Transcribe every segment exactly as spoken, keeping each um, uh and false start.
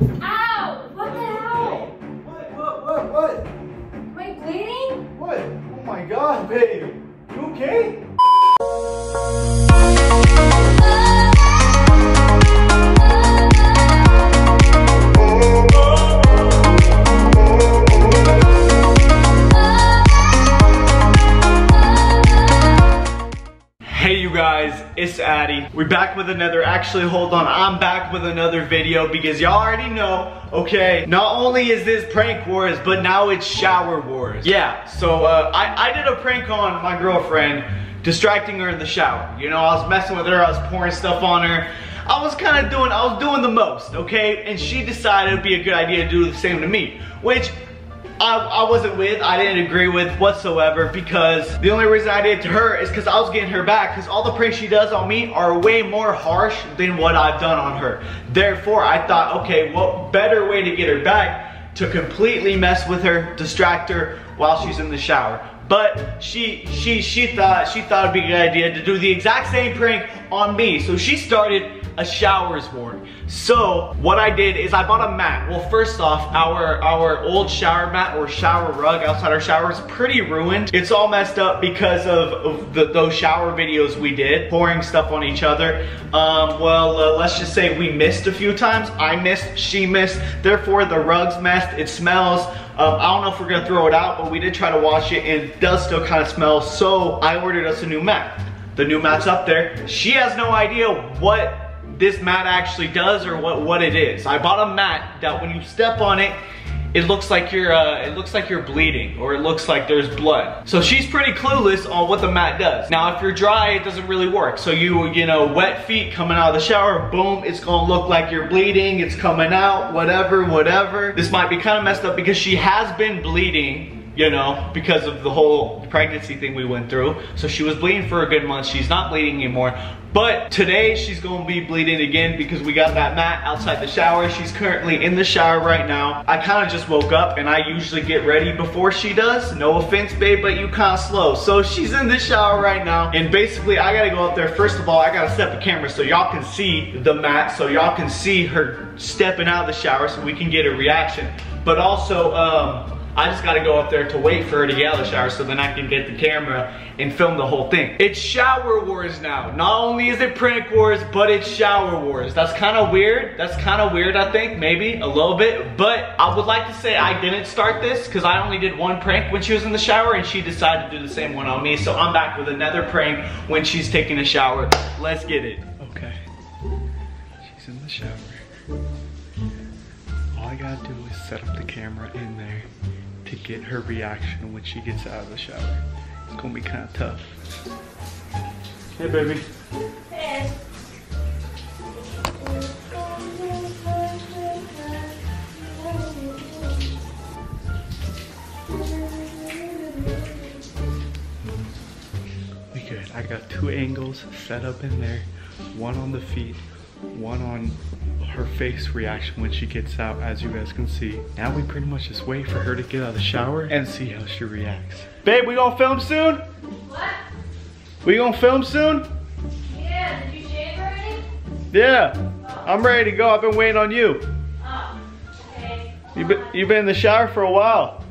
Ow! What the hell? What, what, what, what? Am I bleeding? What? Oh my god, babe. You okay? It's Addy. We're back with another, actually hold on, I'm back with another video because y'all already know, okay, not only is this prank wars, but now it's shower wars. Yeah, so uh, I, I did a prank on my girlfriend, distracting her in the shower. You know, I was messing with her, I was pouring stuff on her. I was kind of doing, I was doing the most, okay? And she decided it would be a good idea to do the same to me, which I, I wasn't with, I didn't agree with whatsoever, because the only reason I did it to her is because I was getting her back, because all the pranks she does on me are way more harsh than what I've done on her. Therefore, I thought, okay, what better way to get her back to completely mess with her, distract her while she's in the shower. But she she she thought she thought it'd be a good idea to do the exact same prank on me. So she started a showers war. So what I did is I bought a mat. Well, first off, our our old shower mat or shower rug outside our shower is pretty ruined. It's all messed up because of, of the, those shower videos we did, pouring stuff on each other. Um, well, uh, let's just say we missed a few times. I missed, she missed. Therefore, the rug's messed. It smells. Um, I don't know if we're gonna throw it out, but we did try to wash it and it does still kind of smell, so I ordered us a new mat. The new mat's up there. She has no idea what this mat actually does or what, what it is. I bought a mat that when you step on it, it looks like you're uh, it looks like you're bleeding, or it looks like there's blood. So she's pretty clueless on what the mat does. Now, if you're dry, it doesn't really work. So you you know, wet feet coming out of the shower, boom, it's gonna look like you're bleeding. It's coming out, whatever, whatever. This might be kind of messed up because she has been bleeding, you know, because of the whole pregnancy thing we went through. So she was bleeding for a good month. She's not bleeding anymore. But today she's gonna be bleeding again because we got that mat outside the shower. She's currently in the shower right now. I kind of just woke up and I usually get ready before she does. No offense, babe, but you kind of slow. So she's in the shower right now. And basically I gotta go up there. First of all, I gotta set the camera so y'all can see the mat, so y'all can see her stepping out of the shower so we can get a reaction. But also, um, I just gotta go up there to wait for her to get out of the shower so then I can get the camera and film the whole thing. It's shower wars now. Not only is it prank wars, but it's shower wars. That's kind of weird. That's kind of weird, I think, maybe, a little bit. But I would like to say I didn't start this because I only did one prank when she was in the shower and she decided to do the same one on me. So I'm back with another prank when she's taking a shower. Let's get it. Okay. She's in the shower. All I gotta do is set up the camera in there to get her reaction when she gets out of the shower. It's gonna be kind of tough. Hey, baby. Hey. We good. I got two angles set up in there. One on the feet, one on her face reaction when she gets out, as you guys can see. Now we pretty much just wait for her to get out of the shower and see how she reacts. Babe, we gonna film soon? What? We gonna film soon? Yeah, did you shave already? Yeah, oh. I'm ready to go. I've been waiting on you. Oh, okay. You've been, you've been in the shower for a while.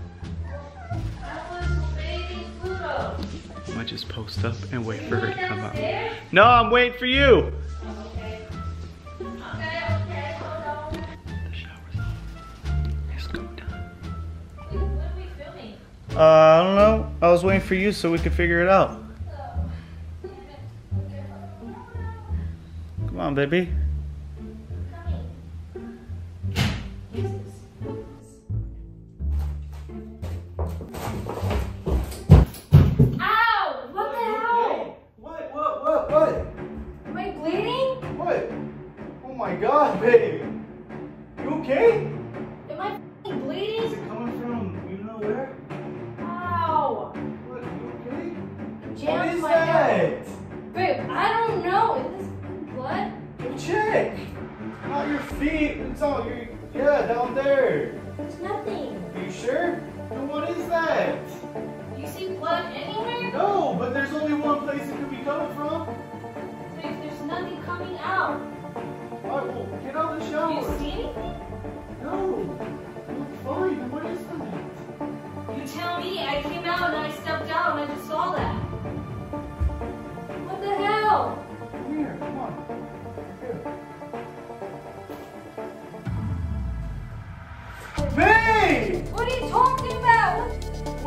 I might just post up and wait you for her to come out. There? No, I'm waiting for you. Uh, I don't know. I was waiting for you so we could figure it out. Come on, baby. Ow! What the hell? What, what, what, what? Am I bleeding? What? Oh my god, baby. You okay? Am I f***ing bleeding? Is it coming from you know where? What is that? Babe, I don't know. Is this blood? Go check. Not your feet. It's all your, yeah, down there. There's nothing. Are you sure? Then what is that? Do you see blood anywhere? No, but there's only one place it could be coming from. Babe, there's nothing coming out. All right, well, get out of the shower. Do you see anything?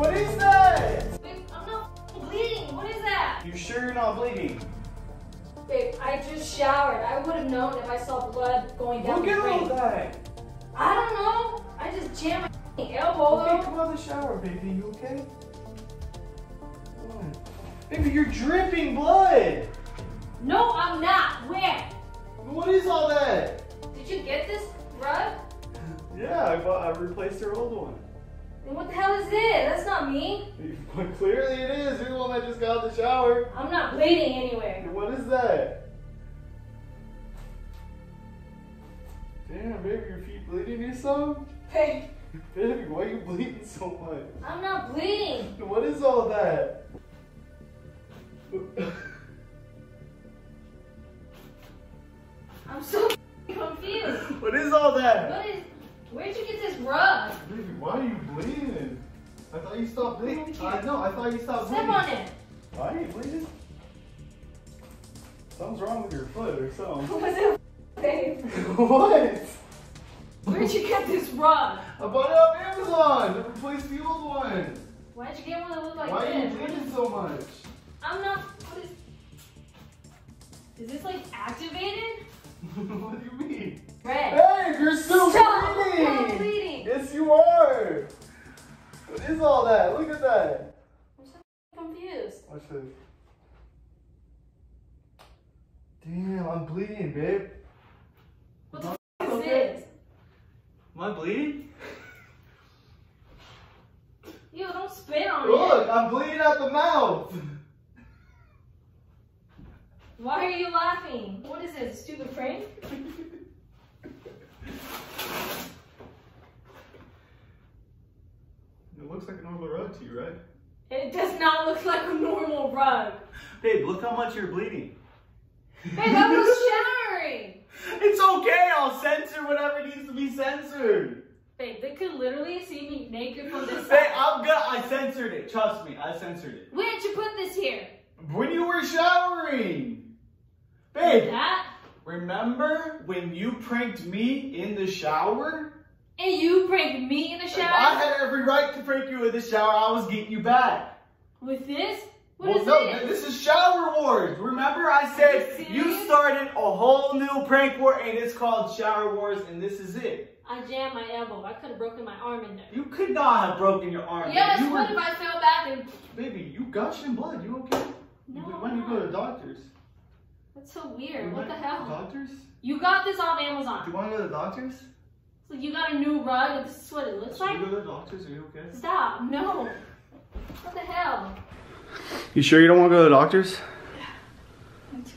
What is that? Babe, I'm not bleeding. What is that? You sure you're not bleeding? Babe, I just showered. I would have known if I saw blood going down. Look at all that. I don't know. I just jammed my elbow. Okay, come out of the shower, baby. You okay? Come on. Baby, you're dripping blood. No, I'm not. Where? What is all that? Did you get this rug? Yeah, I, bought, I replaced your old one. Then what the hell is it? That's not me. Clearly it is. You're the one that just got out of the shower. I'm not bleeding anywhere. What is that? Damn, baby, your feet bleeding or something? Hey. Baby, why are you bleeding so much? I'm not bleeding. What is all that? I'm so confused. What is all that? What is? Where'd you get this rug? Baby, why are you bleeding? I thought you stopped bleeding. I know. I thought you stopped Step bleeding. Step on it. Why are you bleeding? Something's wrong with your foot or something. What was it, babe? What? Where'd you get this rug? I bought it off Amazon. I replaced the old one. Why'd you get one that looked like why this? Why are you bleeding is, so much? I'm not. What is? Is this like activated? What do you mean? Red. Hey, you're still Stop. bleeding! I'm not bleeding! Yes, you are! What is all that? Look at that! I'm so confused. Watch this. Damn, I'm bleeding, babe. What the f is okay? this? Am I bleeding? Ew, don't spit on me. Look, I'm bleeding out the mouth! Why are you laughing? What is it, a stupid prank? It looks like a normal rug to you, right? It does not look like a normal rug. Babe, look how much you're bleeding. Babe, I was showering. It's okay, I'll censor whatever needs to be censored. Babe, they could literally see me naked from this side. Babe, I'm good. I censored it. Trust me, I censored it. Where did you put this here? When you were showering. Babe, that? remember when you pranked me in the shower? And you pranked me in the shower? If I had every right to prank you in the shower. I was getting you back. With this? What well, is no, this? This is Shower Wars. Remember I said you, you started a whole new prank war and it's called Shower Wars and this is it. I jammed my elbow. I could have broken my arm in there. You could not have broken your arm. Yes, you what were... if I fell back and... Baby, you gushed in blood. You okay? No, Why don't you go to the doctor's? That's so weird. You what the hell? Doctors? You got this off Amazon. Do you want to go to the doctors? So you got a new rug and this is what it looks Should like? You go to the doctors? Are you okay? Stop. No. What the hell? You sure you don't want to go to the doctors?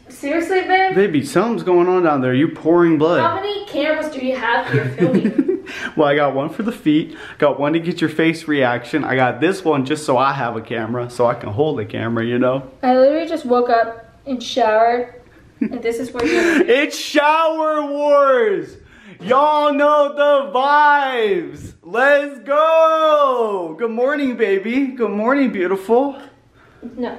Seriously, babe? Baby, something's going on down there. You pouring blood. How many cameras do you have here filming? Well, I got one for the feet. Got one to get your face reaction. I got this one just so I have a camera. So I can hold the camera, you know? I literally just woke up and showered. And this is where you're It's Shower Wars! Y'all know the vibes! Let's go! Good morning, baby. Good morning, beautiful. No.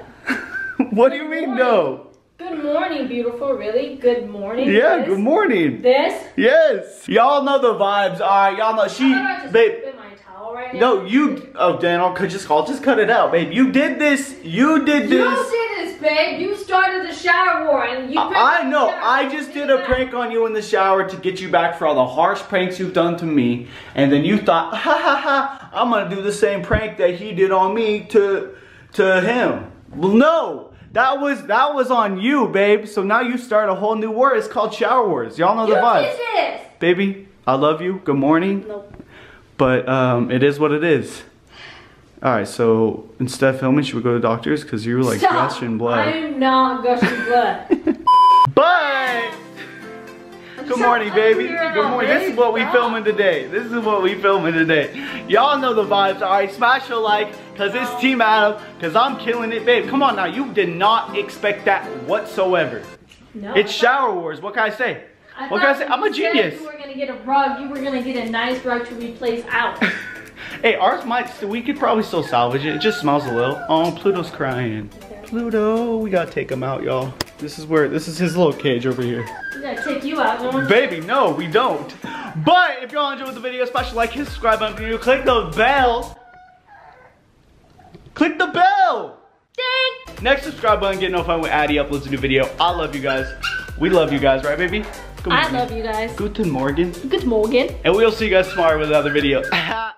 What good do you mean, morning. no? Good morning, beautiful. Really? Good morning? Yeah, this? good morning. This? Yes. Y'all know the vibes. Alright, y'all know. She. I just babe. In my towel right now. No, you. Oh, Dan, I'll just, I'll just cut it out, babe. You did this. You did this. You did Babe, you started the shower war and you I know, I just did a prank on you in the shower to get you back for all the harsh pranks you've done to me. And then you thought, ha ha ha, I'm gonna do the same prank that he did on me to to him. Well, no, that was that was on you, babe. So now you start a whole new war. It's called Shower Wars. Y'all know the vibes. Baby, I love you. Good morning. Nope. But um it is what it is. Alright, so instead of filming, should we go to doctors? Because you were like Stop. gushing blood. I am not gushing blood. But, good morning, baby. Good morning. This is what we filming today. This is what we filming today. Y'all know the vibes. Alright, smash your like, because it's Team Adam, because I'm killing it, babe. Come on now, you did not expect that whatsoever. No. It's Shower Wars. What can I say? I what can I say? I'm a genius. You were going to get a rug. You were going to get a nice rug to replace out. Hey, ours might, we could probably still salvage it. It just smells a little. Oh, Pluto's crying. Pluto, we gotta take him out, y'all. This is where, this is his little cage over here. We gotta take you out. Baby, no, we don't. But if y'all enjoyed the video, smash the like, hit the subscribe button, click the bell. click the bell. Ding. Next subscribe button, get notified when Addy uploads a new video. I love you guys. We love you guys, right baby? Good I morning. love you guys. Guten Morgen. Good Morgen. And we'll see you guys tomorrow with another video.